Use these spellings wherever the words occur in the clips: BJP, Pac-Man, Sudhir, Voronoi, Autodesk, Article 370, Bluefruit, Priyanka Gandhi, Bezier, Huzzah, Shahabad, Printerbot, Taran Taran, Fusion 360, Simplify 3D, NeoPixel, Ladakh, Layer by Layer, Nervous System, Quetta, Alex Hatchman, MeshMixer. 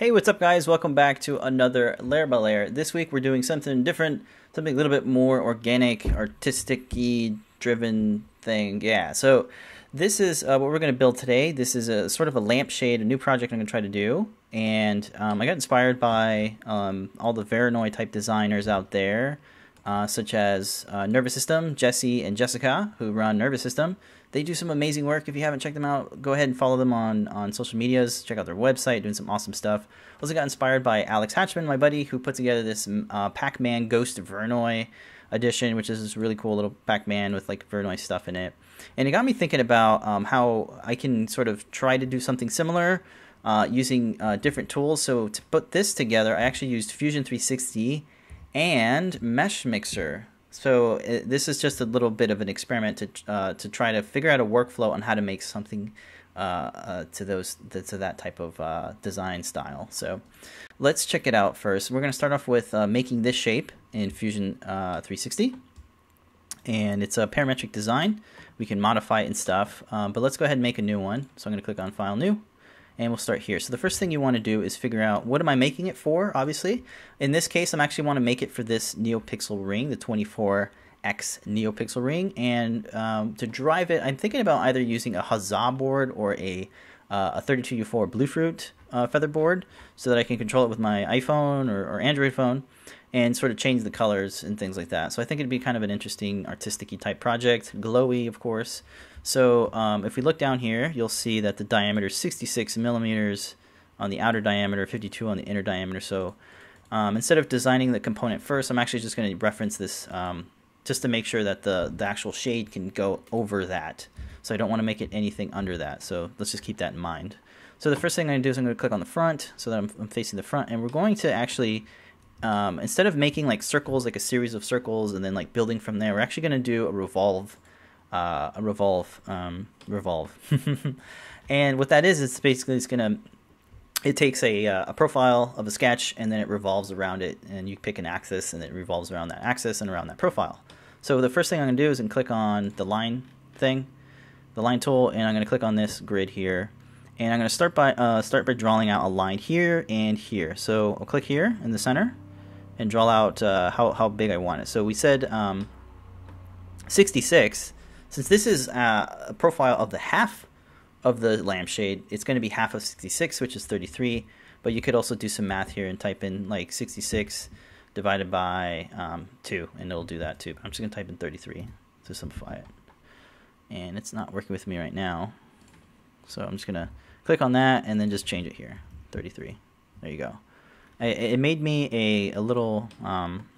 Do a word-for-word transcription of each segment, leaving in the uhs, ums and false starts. Hey, what's up guys? Welcome back to another Layer by Layer. This week we're doing something different, something a little bit more organic, artistic-y driven thing. Yeah, so this is uh, what we're going to build today. This is a sort of a lampshade, a new project I'm going to try to do. And um, I got inspired by um, all the Voronoi type designers out there, uh, such as uh, Nervous System, Jesse and Jessica, who run Nervous System. They do some amazing work. If you haven't checked them out, go ahead and follow them on, on social medias. Check out their website, doing some awesome stuff. Also got inspired by Alex Hatchman, my buddy, who put together this uh, Pac-Man Ghost Voronoi edition, which is this really cool little Pac-Man with like Voronoi stuff in it. And it got me thinking about um, how I can sort of try to do something similar uh, using uh, different tools. So to put this together, I actually used Fusion three sixty and MeshMixer. So uh, this is just a little bit of an experiment to uh, to try to figure out a workflow on how to make something uh, uh, to those to that type of uh, design style. So let's check it out first. We're going to start off with uh, making this shape in Fusion uh, three sixty, and it's a parametric design. We can modify it and stuff, um, but let's go ahead and make a new one. So I'm going to click on File, New. And we'll start here. So the first thing you want to do is figure out what am I making it for, obviously. In this case, I'm actually want to make it for this NeoPixel ring, the twenty-four X NeoPixel ring. And um, to drive it, I'm thinking about either using a Huzzah board or a, uh, a thirty-two U four Bluefruit uh, feather board so that I can control it with my iPhone or, or Android phone and sort of change the colors and things like that. So I think it'd be kind of an interesting artistic-y type project, glowy, of course. So um, if we look down here, you'll see that the diameter is sixty-six millimeters on the outer diameter, fifty-two on the inner diameter. So um, instead of designing the component first, I'm actually just going to reference this um, just to make sure that the, the actual shade can go over that. So I don't want to make it anything under that. So let's just keep that in mind. So the first thing I'm going to do is I'm going to click on the front so that I'm, I'm facing the front. And we're going to actually, um, instead of making like circles, like a series of circles and then like building from there, we're actually going to do a revolve. Uh, a revolve, um, revolve, and what that is, it's basically it's gonna, it takes a uh, a profile of a sketch and then it revolves around it, and you pick an axis and it revolves around that axis and around that profile. So the first thing I'm gonna do is I'm gonna click on the line thing, the line tool, and I'm gonna click on this grid here, and I'm gonna start by uh, start by drawing out a line here and here. So I'll click here in the center, and draw out uh, how how big I want it. So we said um, sixty-six. Since this is uh, a profile of the half of the lampshade, it's going to be half of sixty-six, which is thirty-three. But you could also do some math here and type in like sixty-six divided by um, two, and it'll do that too. I'm just going to type in thirty-three to simplify it. And it's not working with me right now. So I'm just going to click on that and then just change it here, thirty-three. There you go. I, it made me a, a little um,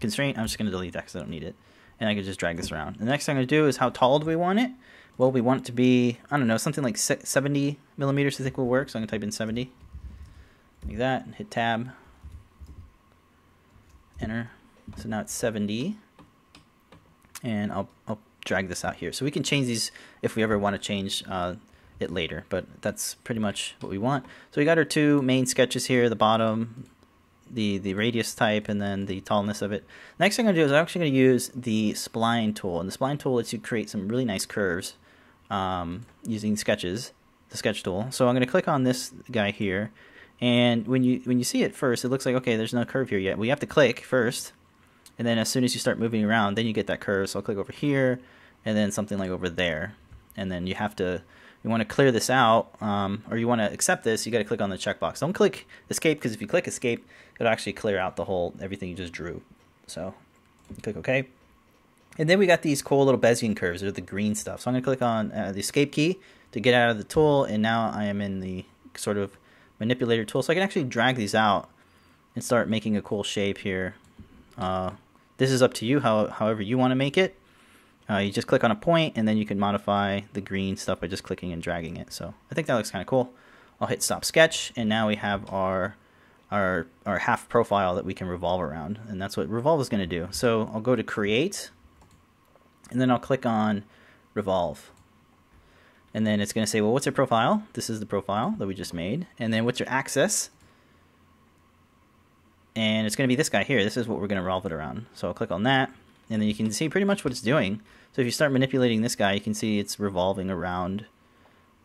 constraint. I'm just going to delete that because I don't need it. And I can just drag this around. The next thing I'm going to do is how tall do we want it? Well, we want it to be, I don't know, something like seventy millimeters I think will work. So I'm going to type in seventy. Like that. And hit Tab. Enter. So now it's seventy. And I'll, I'll drag this out here. So we can change these if we ever want to change uh, it later. But that's pretty much what we want. So we got our two main sketches here. The bottom, the the radius type, and then the tallness of it. Next thing I'm going to do is I'm actually going to use the spline tool. And the spline tool lets you create some really nice curves um, using sketches, the sketch tool. So I'm going to click on this guy here. And when you when you see it first, it looks like, okay, there's no curve here yet. We have to click first. And then as soon as you start moving around, then you get that curve. So I'll click over here, and then something like over there. And then you have to, you want to clear this out, um, or you want to accept this, you got to click on the checkbox. Don't click Escape, because if you click Escape, it'll actually clear out the whole, everything you just drew. So click OK. And then we got these cool little Bezier curves, or the green stuff. So I'm going to click on uh, the Escape key to get out of the tool, and now I am in the sort of manipulator tool. So I can actually drag these out and start making a cool shape here. Uh, this is up to you, how, however you want to make it. Uh, you just click on a point, and then you can modify the green stuff by just clicking and dragging it. So I think that looks kind of cool. I'll hit Stop Sketch, and now we have our our our half profile that we can revolve around, and that's what Revolve is going to do. So I'll go to Create, and then I'll click on Revolve. And then it's going to say, well, what's your profile? This is the profile that we just made. And then what's your axis? And it's going to be this guy here. This is what we're going to revolve it around. So I'll click on that. And then you can see pretty much what it's doing. So if you start manipulating this guy, you can see it's revolving around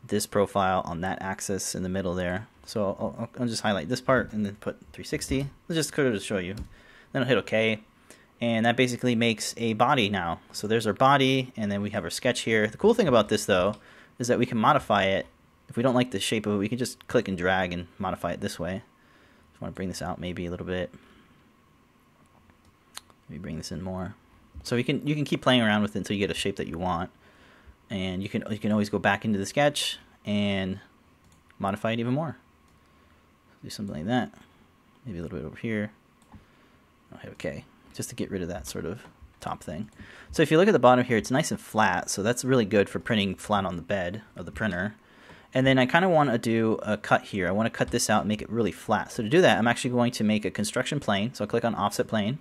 this profile on that axis in the middle there. So I'll, I'll, I'll just highlight this part and then put three sixty. Let's just go to show you. Then I'll hit OK. And that basically makes a body now. So there's our body, and then we have our sketch here. The cool thing about this, though, is that we can modify it. If we don't like the shape of it, we can just click and drag and modify it this way. Just want to bring this out maybe a little bit. Maybe bring this in more. So you can you can keep playing around with it until you get a shape that you want. And you can you can always go back into the sketch and modify it even more. Do something like that. Maybe a little bit over here. I'll hit OK. Just to get rid of that sort of top thing. So if you look at the bottom here, it's nice and flat, so that's really good for printing flat on the bed of the printer. And then I kind of want to do a cut here. I want to cut this out and make it really flat. So to do that, I'm actually going to make a construction plane. So I'll click on offset plane.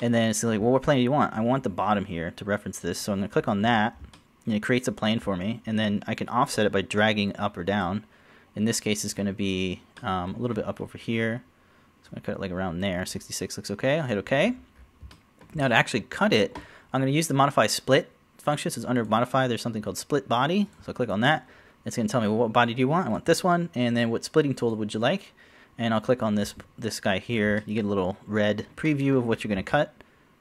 And then it's like, well, what plane do you want? I want the bottom here to reference this. So I'm going to click on that, and it creates a plane for me. And then I can offset it by dragging up or down. In this case, it's going to be um, a little bit up over here. So I'm going to cut it like around there. sixty-six looks okay. I'll hit OK. Now to actually cut it, I'm going to use the modify split function. So it's under modify, there's something called split body. So I'll click on that. It's going to tell me, well, what body do you want? I want this one. And then what splitting tool would you like? And I'll click on this this guy here. You get a little red preview of what you're going to cut,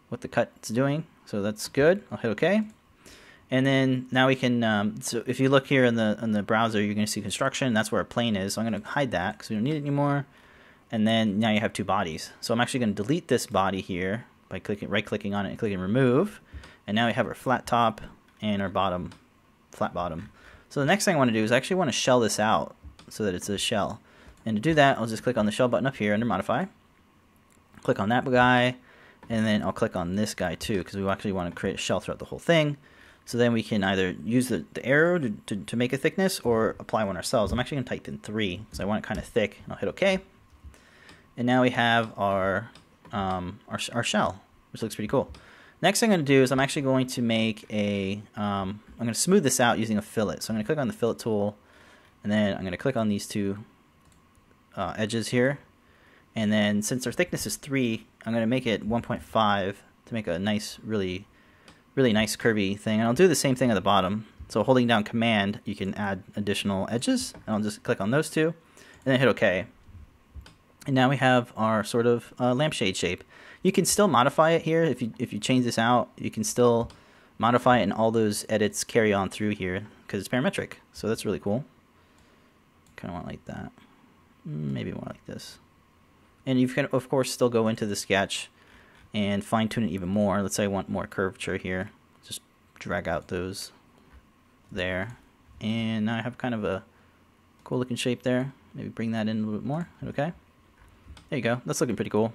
what the cut's doing. So that's good. I'll hit OK. And then now we can, um, so if you look here in the, in the browser, you're going to see construction. That's where our plane is. So I'm going to hide that because we don't need it anymore. And then now you have two bodies. So I'm actually going to delete this body here by clicking, right-clicking on it and clicking remove. And now we have our flat top and our bottom, flat bottom. So the next thing I want to do is I actually want to shell this out so that it's a shell. And to do that, I'll just click on the shell button up here under modify. Click on that guy, and then I'll click on this guy too because we actually want to create a shell throughout the whole thing. So then we can either use the, the arrow to, to, to make a thickness or apply one ourselves. I'm actually going to type in three because I want it kind of thick. And I'll hit OK. And now we have our, um, our, our shell, which looks pretty cool. Next thing I'm going to do is I'm actually going to make a, um, I'm going to smooth this out using a fillet. So I'm going to click on the fillet tool, and then I'm going to click on these two uh, edges here. And then since our thickness is three, I'm going to make it one point five to make a nice, really really nice curvy thing. And I'll do the same thing at the bottom. So holding down command, you can add additional edges. And I'll just click on those two and then hit OK. And now we have our sort of uh, lampshade shape. You can still modify it here. If you, if you change this out, you can still modify it, and all those edits carry on through here because it's parametric. So that's really cool. Kind of want like that. Maybe more like this. And you can, of course, still go into the sketch and fine tune it even more. Let's say I want more curvature here. Just drag out those there. And now I have kind of a cool looking shape there. Maybe bring that in a little bit more. Okay. There you go. That's looking pretty cool.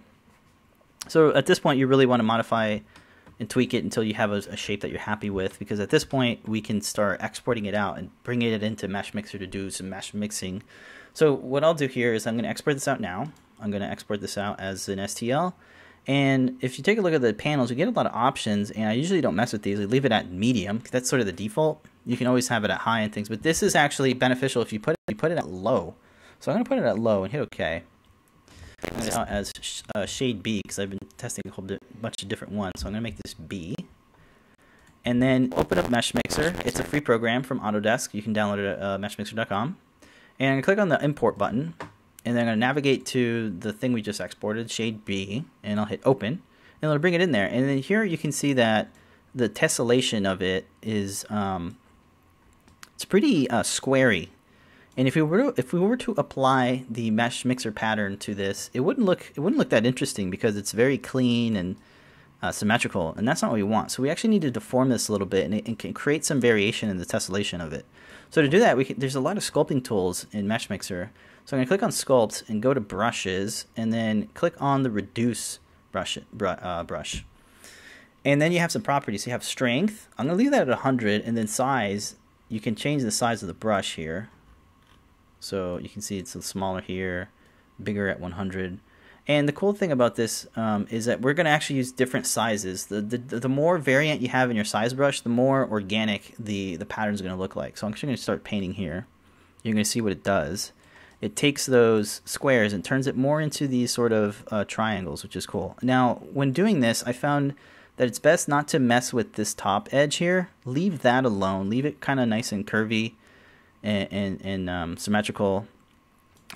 So at this point, you really want to modify and tweak it until you have a, a shape that you're happy with, because at this point, we can start exporting it out and bringing it into MeshMixer to do some mesh mixing. So what I'll do here is I'm going to export this out now. I'm going to export this out as an S T L. And if you take a look at the panels, you get a lot of options, and I usually don't mess with these. I leave it at medium, because that's sort of the default. You can always have it at high and things, but this is actually beneficial if you put it, you put it at low. So I'm going to put it at low and hit OK. This out as sh uh, shade B, because I've been testing a whole bunch of different ones. So I'm going to make this B. And then open up MeshMixer. It's a free program from Autodesk. You can download it at uh, mesh mixer dot com. And I'm going to click on the import button. And then I'm going to navigate to the thing we just exported, shade B, and I'll hit open, and it'll bring it in there. And then here you can see that the tessellation of it is um, it's pretty uh, squarey. And if we were to, if we were to apply the mesh mixer pattern to this, it wouldn't look it wouldn't look that interesting because it's very clean and uh, symmetrical, and that's not what we want. So we actually need to deform this a little bit, and it and can create some variation in the tessellation of it. So to do that, we can, there's a lot of sculpting tools in MeshMixer. So I'm going to click on Sculpt and go to Brushes, and then click on the Reduce brush. Uh, brush. And then you have some properties. You have Strength. I'm going to leave that at one hundred, and then Size. You can change the size of the brush here. So you can see it's smaller here, bigger at one hundred. And the cool thing about this um, is that we're going to actually use different sizes. The, the, the more variant you have in your size brush, the more organic the, the pattern is going to look like. So I'm actually going to start painting here. You're going to see what it does. It takes those squares and turns it more into these sort of uh, triangles, which is cool. Now, when doing this, I found that it's best not to mess with this top edge here. Leave that alone. Leave it kind of nice and curvy and, and, and um, symmetrical.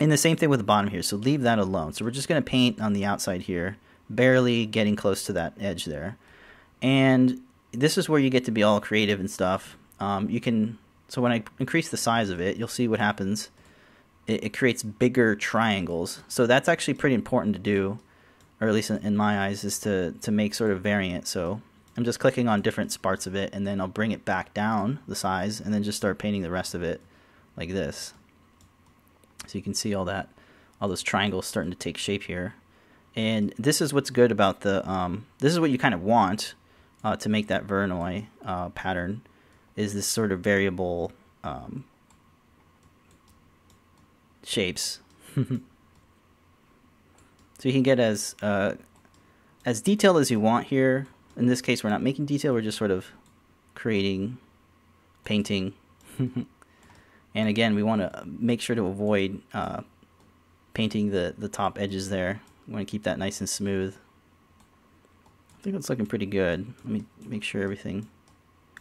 And the same thing with the bottom here, so leave that alone. So we're just going to paint on the outside here, barely getting close to that edge there. And this is where you get to be all creative and stuff. Um, you can, so when I increase the size of it, you'll see what happens. It, it creates bigger triangles. So that's actually pretty important to do, or at least in, in my eyes, is to, to make sort of variant. So I'm just clicking on different parts of it, and then I'll bring it back down, the size, and then just start painting the rest of it like this. So you can see all that, all those triangles starting to take shape here. And this is what's good about the, um, this is what you kind of want uh, to make that Voronoi uh, pattern, is this sort of variable um, shapes. So you can get as, uh, as detailed as you want here. In this case, we're not making detail, we're just sort of creating, painting. And again, we want to make sure to avoid uh, painting the, the top edges there. We want to keep that nice and smooth. I think it's looking pretty good. Let me make sure everything,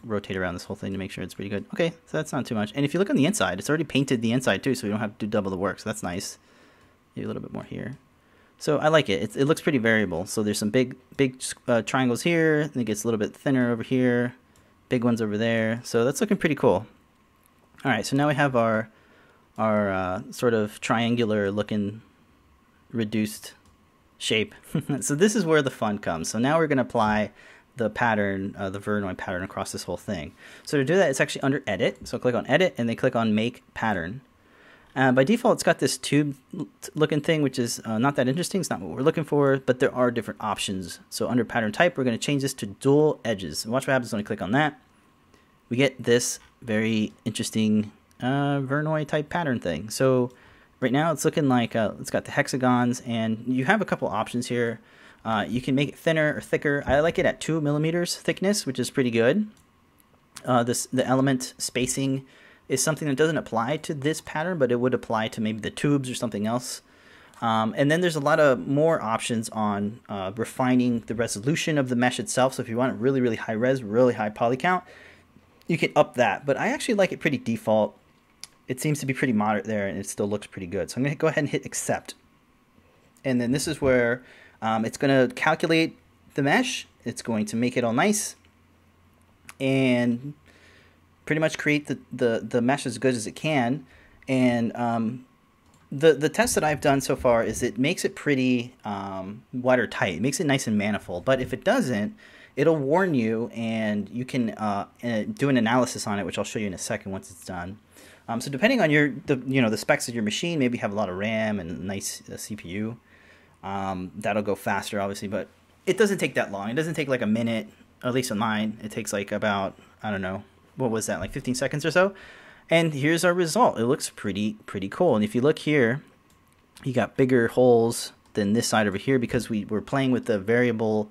rotate around this whole thing to make sure it's pretty good. Okay, so that's not too much. And if you look on the inside, it's already painted the inside too, so we don't have to do double the work, so that's nice. Maybe a little bit more here. So I like it. It, it looks pretty variable. So there's some big big uh, triangles here, and it gets a little bit thinner over here, big ones over there. So that's looking pretty cool. All right, so now we have our our uh, sort of triangular looking reduced shape. So this is where the fun comes. So now we're going to apply the pattern, uh, the Voronoi pattern across this whole thing. So to do that, it's actually under Edit. So click on Edit, and then click on Make Pattern. Uh, by default, it's got this tube-looking thing, which is uh, not that interesting. It's not what we're looking for, but there are different options. So under Pattern Type, we're going to change this to Dual Edges. And watch what happens when I click on that. We get this very interesting uh, Voronoi-type pattern thing. So right now, it's looking like uh, it's got the hexagons, and you have a couple options here. Uh, you can make it thinner or thicker. I like it at two millimeters thickness, which is pretty good. Uh, this the element spacing is something that doesn't apply to this pattern, but it would apply to maybe the tubes or something else. Um, and then there's a lot of more options on uh, refining the resolution of the mesh itself. So if you want it really, really high res, really high poly count, you can up that. But I actually like it pretty default. It seems to be pretty moderate there, and it still looks pretty good. So I'm going to go ahead and hit Accept. And then this is where um, it's going to calculate the mesh. It's going to make it all nice. And pretty much create the, the, the mesh as good as it can. And um, the, the test that I've done so far is it makes it pretty um, watertight. It makes it nice and manifold. But if it doesn't, it'll warn you, and you can uh, do an analysis on it, which I'll show you in a second once it's done. Um, so depending on your the, you know, the specs of your machine, maybe you have a lot of RAM and a nice uh, C P U. Um, that'll go faster, obviously, but it doesn't take that long. It doesn't take like a minute, or at least on mine. It takes like about, I don't know, what was that, like fifteen seconds or so? And here's our result. It looks pretty, pretty cool. And if you look here, you got bigger holes than this side over here because we were playing with the variable,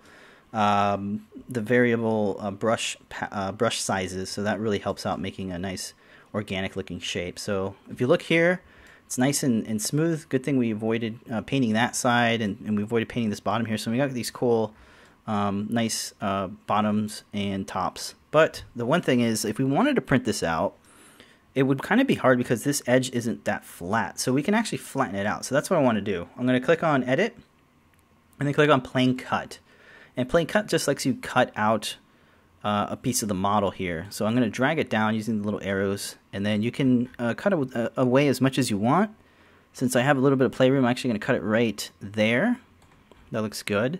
um, the variable uh, brush uh, brush sizes. So that really helps out making a nice organic looking shape. So if you look here, it's nice and, and smooth. Good thing we avoided uh, painting that side, and, and we avoided painting this bottom here. So we got these cool, um, nice uh, bottoms and tops. But the one thing is, if we wanted to print this out, it would kind of be hard because this edge isn't that flat. So we can actually flatten it out. So that's what I want to do. I'm going to click on Edit, and then click on Plane Cut. And Plane Cut just lets you cut out uh, a piece of the model here. So I'm going to drag it down using the little arrows, and then you can uh, cut it away as much as you want. Since I have a little bit of playroom, I'm actually going to cut it right there. That looks good.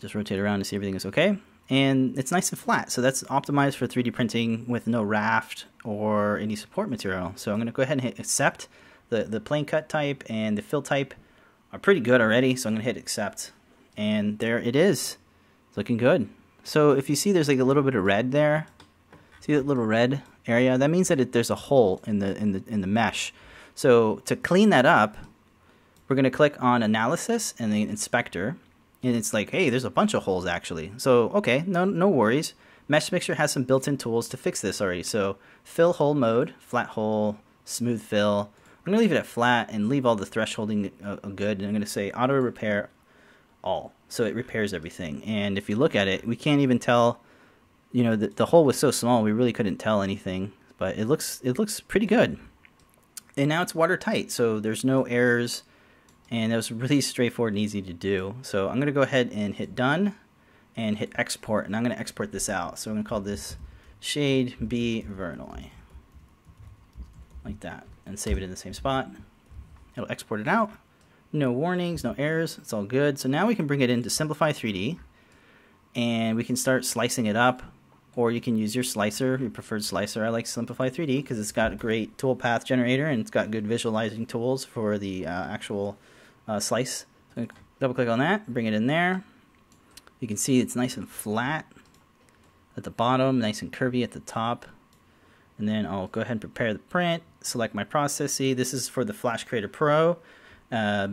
Just rotate around to see everything is okay. And it's nice and flat, so that's optimized for three D printing with no raft or any support material. So I'm going to go ahead and hit Accept. The, the plane cut type and the fill type are pretty good already, so I'm going to hit Accept. And there it is. It's looking good. So if you see there's like a little bit of red there, see that little red area? That means that it, there's a hole in the, in the, in the mesh. So to clean that up, we're going to click on Analysis and then Inspector. And it's like, hey, there's a bunch of holes actually. So, okay, no no worries. MeshMixer has some built-in tools to fix this already. So, fill hole mode, flat hole, smooth fill. I'm going to leave it at flat and leave all the thresholding uh, good. And I'm going to say auto repair all. So it repairs everything. And if you look at it, we can't even tell, you know, the, the hole was so small we really couldn't tell anything. But it looks it looks pretty good. and now it's watertight, so there's no errors, and that was really straightforward and easy to do. So I'm gonna go ahead and hit done and hit export, and I'm gonna export this out. So I'm gonna call this shade B Voronoi, like that, and save it in the same spot. It'll export it out. No warnings, no errors, it's all good. So now we can bring it into Simplify three D, and we can start slicing it up, or you can use your slicer, your preferred slicer. I like Simplify three D because it's got a great toolpath generator, and it's got good visualizing tools for the uh, actual uh, slice. So double click on that, bring it in there. You can see it's nice and flat at the bottom, nice and curvy at the top. And then I'll go ahead and prepare the print, select my processy. This is for the Flash Creator Pro. Uh,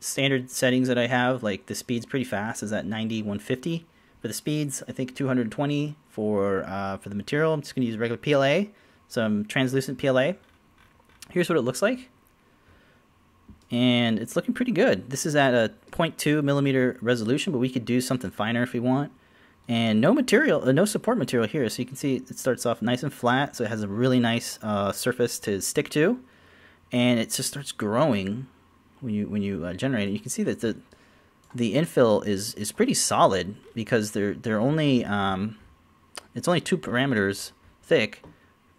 standard settings that I have, like the speed's pretty fast, is at ninety, one fifty for the speeds. I think two hundred twenty for uh, for the material. I'm just gonna use regular P L A, some translucent P L A. Here's what it looks like, and it's looking pretty good. This is at a zero point two millimeter resolution, but we could do something finer if we want. And no material, uh, no support material here, so you can see it starts off nice and flat, so it has a really nice uh, surface to stick to, and it just starts growing. When you when you uh, generate it, you can see that the the infill is is pretty solid because they're they're only um, it's only two parameters thick,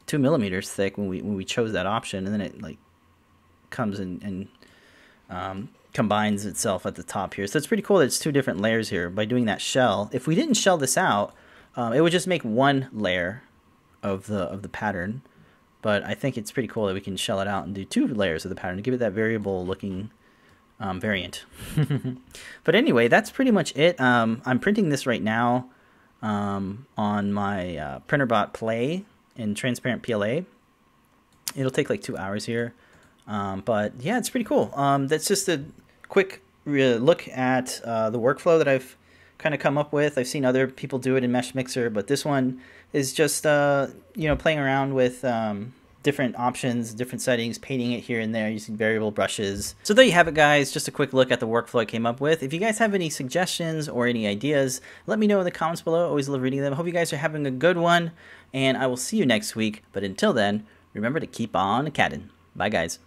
two millimeters thick when we when we chose that option, and then it like comes in and um, combines itself at the top here. So it's pretty cool that it's two different layers here by doing that shell. If we didn't shell this out, um, it would just make one layer of the of the pattern. But I think it's pretty cool that we can shell it out and do two layers of the pattern to give it that variable looking um, variant. But anyway, that's pretty much it. Um, I'm printing this right now um, on my uh, Printerbot Play in transparent P L A. It'll take like two hours here. Um, but yeah, it's pretty cool. Um, that's just a quick look at uh, the workflow that I've kind of come up with. I've seen other people do it in MeshMixer, but this one is just uh, you know, playing around with um, different options, different settings, painting it here and there using variable brushes. So there you have it, guys. Just a quick look at the workflow I came up with. If you guys have any suggestions or any ideas, let me know in the comments below. I always love reading them. I hope you guys are having a good one, and I will see you next week. But until then, remember to keep on catting. Bye, guys.